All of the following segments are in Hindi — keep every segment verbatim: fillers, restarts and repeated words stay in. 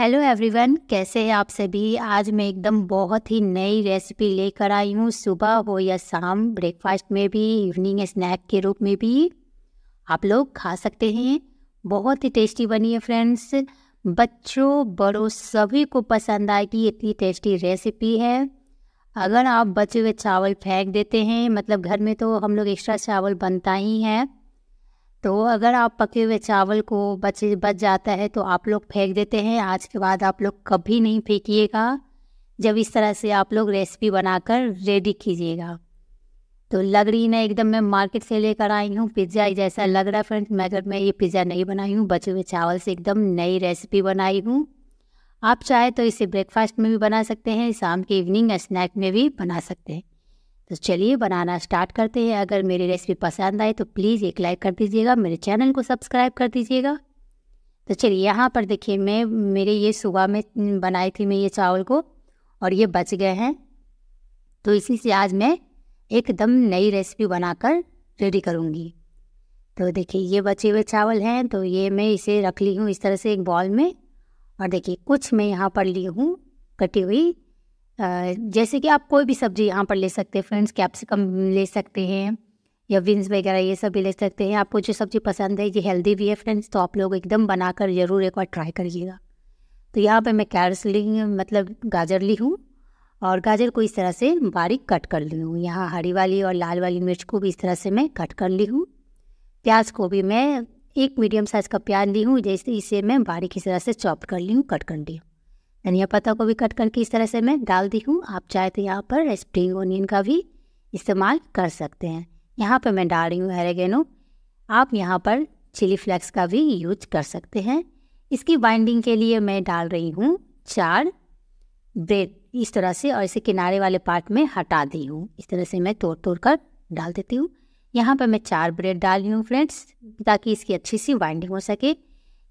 हेलो एवरीवन, कैसे हैं आप सभी। आज मैं एकदम बहुत ही नई रेसिपी लेकर आई हूँ। सुबह हो या शाम, ब्रेकफास्ट में भी, इवनिंग स्नैक के रूप में भी आप लोग खा सकते हैं। बहुत ही टेस्टी बनी है फ्रेंड्स। बच्चों बड़ों सभी को पसंद आएगी, इतनी टेस्टी रेसिपी है। अगर आप बचे हुए चावल फेंक देते हैं, मतलब घर में तो हम लोग एक्स्ट्रा चावल बनता ही है, तो अगर आप पके हुए चावल को बच बच जाता है तो आप लोग फेंक देते हैं। आज के बाद आप लोग कभी नहीं फेंकिएगा। जब इस तरह से आप लोग रेसिपी बनाकर रेडी कीजिएगा। तो लग रही ना एकदम मैं मार्केट से लेकर आई हूँ, पिज़्ज़ा जैसा लग रहा है फ्रेंड्स। मगर मैं ये पिज़्ज़ा नहीं बनाई हूँ, बचे हुए चावल से एकदम नई रेसिपी बनाई हूँ। आप चाहे तो इसे ब्रेकफास्ट में भी बना सकते हैं, शाम के इवनिंग स्नैक में भी बना सकते हैं। तो चलिए बनाना स्टार्ट करते हैं। अगर मेरी रेसिपी पसंद आए तो प्लीज़ एक लाइक कर दीजिएगा, मेरे चैनल को सब्सक्राइब कर दीजिएगा। तो चलिए यहाँ पर देखिए, मैं मेरे ये सुबह में बनाई थी मैं ये चावल को, और ये बच गए हैं। तो इसी से आज मैं एकदम नई रेसिपी बनाकर रेडी करूँगी। तो देखिए ये बचे हुए चावल हैं, तो ये मैं इसे रख ली हूँ इस तरह से एक बाउल में। और देखिए कुछ मैं यहाँ पर ली हूँ कटी हुई, जैसे कि आप कोई भी सब्ज़ी यहाँ पर ले सकते हैं फ्रेंड्स। कैप्सिकम ले सकते हैं या बीन्स वगैरह, ये सब भी ले सकते हैं। आपको जो सब्ज़ी पसंद है, ये हेल्दी भी है फ्रेंड्स, तो आप लोग एकदम बनाकर ज़रूर एक बार ट्राई करिएगा। तो यहाँ पे मैं कैरेट्स ली, मतलब गाजर ली हूँ, और गाजर को इस तरह से बारीक कट कर ली हूँ। यहाँ हरी वाली और लाल वाली मिर्च को भी इस तरह से मैं कट कर ली हूँ। प्याज को भी मैं एक मीडियम साइज़ का प्याज ली हूँ, जैसे इसे मैं बारीक इस तरह से चॉप कर ली हूँ, कट कर ली हूँ। धनिया पत्ता को भी कट करके इस तरह से मैं डाल दी हूँ। आप चाहे तो यहाँ पर स्प्रिंग ओनियन का भी इस्तेमाल कर सकते हैं। यहाँ पर मैं डाल रही हूँ ऑरिगेनो। आप यहाँ पर चिली फ्लेक्स का भी यूज कर सकते हैं। इसकी बाइंडिंग के लिए मैं डाल रही हूँ चार ब्रेड इस तरह से, और इसे किनारे वाले पार्ट में हटा दी हूँ। इस तरह से मैं तोड़ तोड़ कर डाल देती हूँ। यहाँ पर मैं चार ब्रेड डाल रही हूँ फ्रेंड्स, ताकि इसकी अच्छी सी बाइंडिंग हो सके।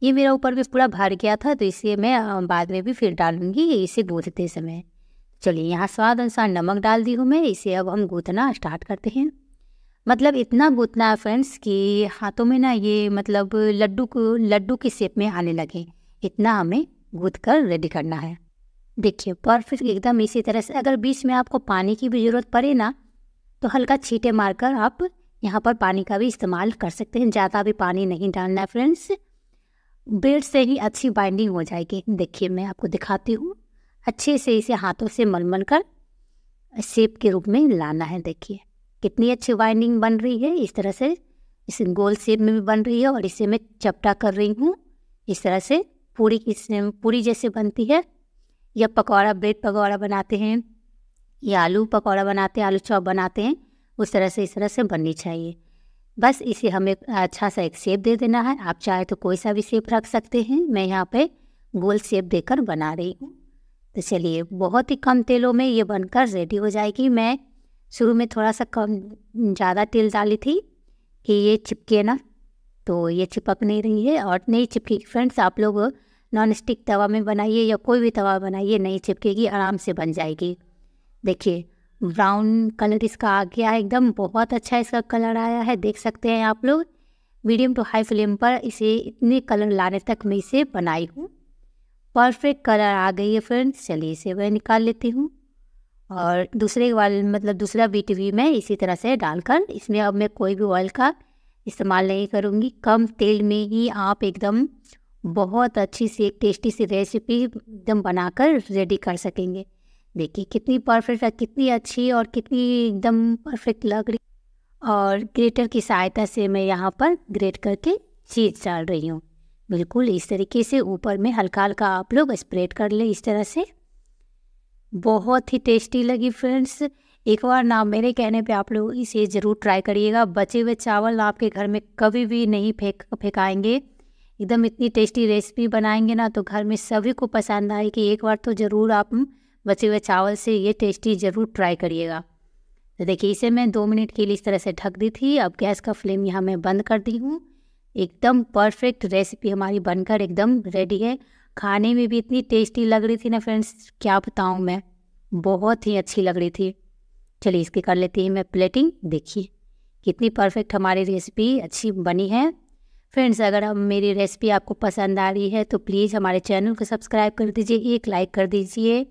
ये मेरा ऊपर भी पूरा भर गया था, तो इसलिए मैं बाद में भी फिर डालूंगी इसे गूँथते समय। चलिए यहाँ स्वाद अनुसार नमक डाल दी हूँ मैं। इसे अब हम गूँथना स्टार्ट करते हैं। मतलब इतना गूँथना है फ्रेंड्स कि हाथों में ना ये मतलब लड्डू को लड्डू की शेप में आने लगे। इतना हमें गूँथ कर रेडी करना है। देखिए परफेक्ट एकदम इसी तरह से। अगर बीच में आपको पानी की भी ज़रूरत पड़े ना, तो हल्का छींटे मारकर आप यहाँ पर पानी का भी इस्तेमाल कर सकते हैं। ज़्यादा भी पानी नहीं डालना है फ्रेंड्स, ब्रेड से ही अच्छी बाइंडिंग हो जाएगी। देखिए मैं आपको दिखाती हूँ। अच्छे से इसे हाथों से मलमल कर शेप के रूप में लाना है। देखिए कितनी अच्छी बाइंडिंग बन रही है। इस तरह से इस गोल शेप में भी बन रही है, और इसे मैं चपटा कर रही हूँ इस तरह से। पूरी इसमें पूरी जैसे बनती है, या पकौड़ा, ब्रेड पकौड़ा बनाते हैं, या आलू पकौड़ा बनाते हैं, आलू चॉप बनाते हैं, उस तरह से इस तरह से बननी चाहिए। बस इसे हमें अच्छा सा एक शेप दे देना है। आप चाहे तो कोई सा भी शेप रख सकते हैं। मैं यहाँ पे गोल शेप देकर बना रही हूँ। तो चलिए बहुत ही कम तेलों में ये बनकर रेडी हो जाएगी। मैं शुरू में थोड़ा सा कम ज़्यादा तेल डाली थी कि ये चिपके ना, तो ये चिपक नहीं रही है और नहीं चिपकेगी फ्रेंड्स। आप लोग नॉन स्टिक तवा में बनाइए या कोई भी तवा बनाइए, नहीं चिपकेगी, आराम से बन जाएगी। देखिए ब्राउन कलर इसका आ गया है, एकदम बहुत अच्छा इसका कलर आया है, देख सकते हैं आप लोग। मीडियम टू हाई फ्लेम पर इसे इतने कलर लाने तक मैं इसे बनाई हूँ। परफेक्ट कलर आ गई है फ्रेंड्स। चलिए इसे मैं निकाल लेती हूँ, और दूसरे वाले मतलब दूसरा बीट भी मैं इसी तरह से डालकर, इसमें अब मैं कोई भी ऑयल का इस्तेमाल नहीं करूँगी। कम तेल में ही आप एकदम बहुत अच्छी सी एक टेस्टी सी रेसिपी एकदम बनाकर रेडी कर सकेंगे। देखिए कितनी परफेक्ट है, कितनी अच्छी और कितनी एकदम परफेक्ट लग रही। और ग्रेटर की सहायता से मैं यहाँ पर ग्रेट करके चीज़ डाल रही हूँ। बिल्कुल इस तरीके से ऊपर में हल्का हल्का आप लोग स्प्रेड कर लें इस तरह से। बहुत ही टेस्टी लगी फ्रेंड्स। एक बार ना मेरे कहने पे आप लोग इसे ज़रूर ट्राई करिएगा। बचे हुए चावल आपके घर में कभी भी नहीं फेंक फेंकाएंगे। एकदम इतनी टेस्टी रेसिपी बनाएंगे ना, तो घर में सभी को पसंद आएगी। एक बार तो ज़रूर आप बचे हुए चावल से ये टेस्टी ज़रूर ट्राई करिएगा। तो देखिए इसे मैं दो मिनट के लिए इस तरह से ढक दी थी। अब गैस का फ्लेम यहाँ मैं बंद कर दी हूँ। एकदम परफेक्ट रेसिपी हमारी बनकर एकदम रेडी है। खाने में भी इतनी टेस्टी लग रही थी ना फ्रेंड्स, क्या बताऊँ मैं, बहुत ही अच्छी लग रही थी। चलिए इसकी कर लेती हूँ मैं प्लेटिंग। देखिए कितनी परफेक्ट हमारी रेसिपी अच्छी बनी है। फ्रेंड्स, अगर हम मेरी रेसिपी आपको पसंद आ रही है तो प्लीज़ हमारे चैनल को सब्सक्राइब कर दीजिए, एक लाइक कर दीजिए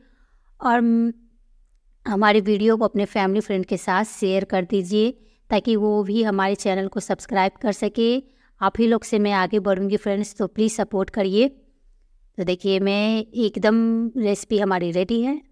और हमारे वीडियो को अपने फैमिली फ्रेंड के साथ शेयर कर दीजिए ताकि वो भी हमारे चैनल को सब्सक्राइब कर सके। आप ही लोग से मैं आगे बढ़ूँगी फ्रेंड्स, तो प्लीज़ सपोर्ट करिए। तो देखिए मैं एकदम रेसिपी हमारी रेडी है।